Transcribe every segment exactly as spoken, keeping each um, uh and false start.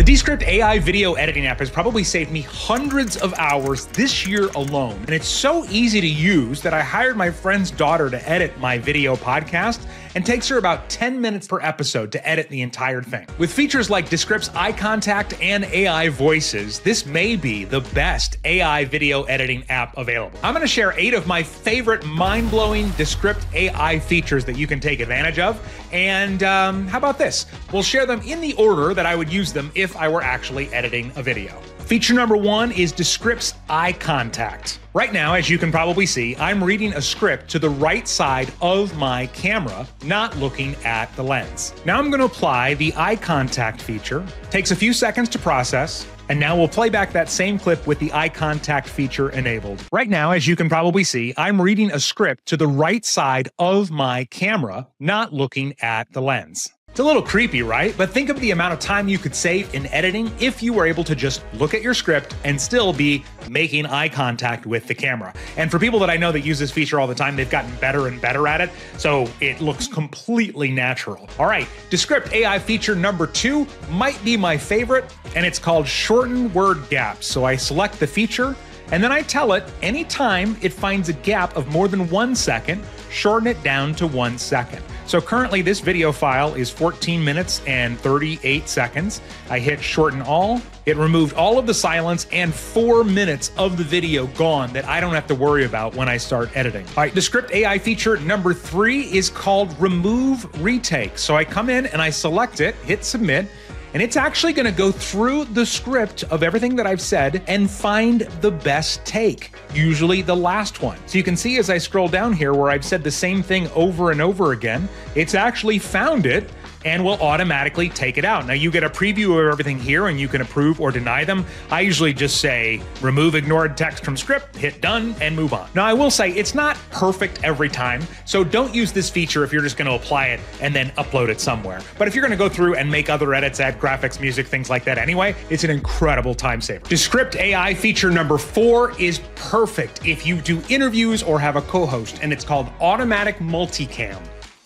The Descript A I video editing app has probably saved me hundreds of hours this year alone. And it's so easy to use that I hired my friend's daughter to edit my video podcast, and takes her about ten minutes per episode to edit the entire thing. With features like Descript's eye contact and A I voices, this may be the best A I video editing app available. I'm gonna share eight of my favorite mind-blowing Descript A I features that you can take advantage of. And um, how about this? We'll share them in the order that I would use them if I were actually editing a video. Feature number one is Descript's eye contact. Right now, as you can probably see, I'm reading a script to the right side of my camera, not looking at the lens. Now I'm gonna apply the eye contact feature. Takes a few seconds to process. And now we'll play back that same clip with the eye contact feature enabled. Right now, as you can probably see, I'm reading a script to the right side of my camera, not looking at the lens. It's a little creepy, right? But think of the amount of time you could save in editing if you were able to just look at your script and still be making eye contact with the camera. And for people that I know that use this feature all the time, they've gotten better and better at it, so it looks completely natural. All right, Descript A I feature number two might be my favorite, and it's called Shorten Word Gaps. So I select the feature, and then I tell it anytime it finds a gap of more than one second, shorten it down to one second. So currently this video file is fourteen minutes and thirty-eight seconds. I hit shorten all. It removed all of the silence and four minutes of the video gone that I don't have to worry about when I start editing. All right, Descript A I feature number three is called remove retake. So I come in and I select it, hit submit, and it's actually gonna go through the script of everything that I've said and find the best take, usually the last one. So you can see as I scroll down here where I've said the same thing over and over again, it's actually found it and will automatically take it out. Now you get a preview of everything here and you can approve or deny them. I usually just say, remove ignored text from script, hit done, and move on. Now I will say it's not perfect every time, so don't use this feature if you're just gonna apply it and then upload it somewhere. But if you're gonna go through and make other edits, add graphics, music, things like that anyway, it's an incredible time saver. Descript A I feature number four is perfect if you do interviews or have a co-host, and it's called automatic multicam.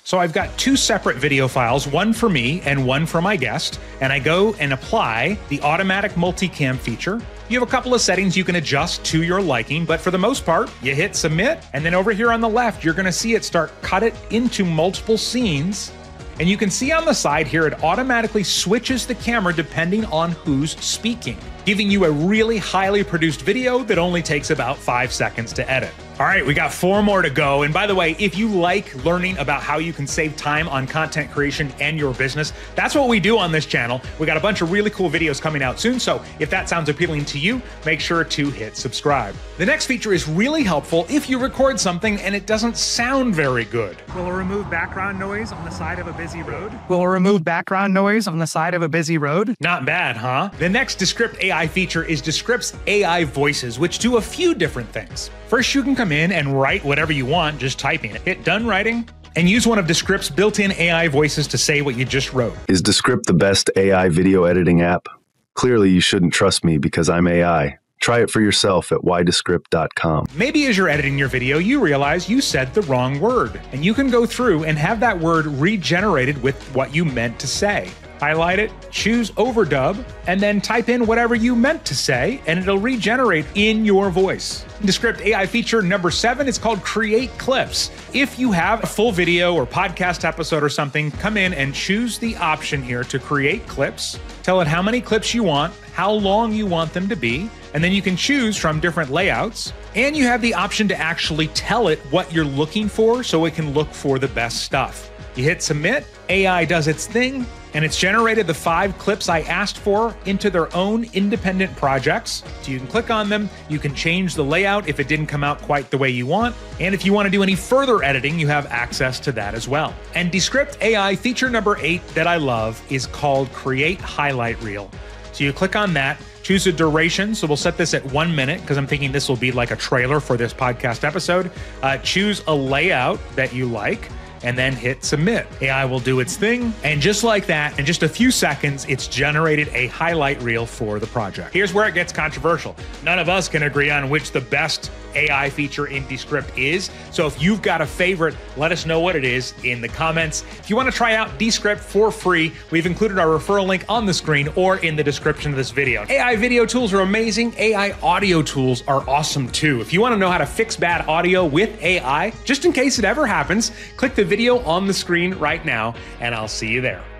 So I've got two separate video files, one for me and one for my guest, and I go and apply the automatic multicam feature. You have a couple of settings you can adjust to your liking, but for the most part, you hit submit, and then over here on the left, you're gonna see it start cut it into multiple scenes. And you can see on the side here, it automatically switches the camera depending on who's speaking, giving you a really highly produced video that only takes about five seconds to edit. All right, we got four more to go. And by the way, if you like learning about how you can save time on content creation and your business, that's what we do on this channel. We got a bunch of really cool videos coming out soon. So if that sounds appealing to you, make sure to hit subscribe. The next feature is really helpful if you record something and it doesn't sound very good. Will it remove background noise on the side of a busy road? Will it remove background noise on the side of a busy road? Not bad, huh? The next Descript A I feature is Descript's A I voices, which do a few different things. First, you can come in and write whatever you want, just typing it. Hit done writing and use one of Descript's built-in A I voices to say what you just wrote. Is Descript the best A I video editing app? Clearly you shouldn't trust me because I'm A I. Try it for yourself at why descript dot com. Maybe as you're editing your video, you realize you said the wrong word, and you can go through and have that word regenerated with what you meant to say. Highlight it, choose overdub, and then type in whatever you meant to say, and it'll regenerate in your voice. Descript A I feature number seven is called Create Clips. If you have a full video or podcast episode or something, come in and choose the option here to create clips. Tell it how many clips you want, how long you want them to be, and then you can choose from different layouts. And you have the option to actually tell it what you're looking for so it can look for the best stuff. You hit submit, A I does its thing, and it's generated the five clips I asked for into their own independent projects. So you can click on them, you can change the layout if it didn't come out quite the way you want. And if you wanna do any further editing, you have access to that as well. And Descript A I feature number eight that I love is called Create Highlight Reel. So you click on that, choose a duration. So we'll set this at one minute because I'm thinking this will be like a trailer for this podcast episode. Uh, choose a layout that you like. and then hit submit. A I will do its thing. And just like that, in just a few seconds, it's generated a highlight reel for the project. Here's where it gets controversial. None of us can agree on which the best A I feature in Descript is. So if you've got a favorite, let us know what it is in the comments. If you want to try out Descript for free, we've included our referral link on the screen or in the description of this video. A I video tools are amazing. A I audio tools are awesome too. If you want to know how to fix bad audio with A I, just in case it ever happens, click the video on the screen right now, and I'll see you there.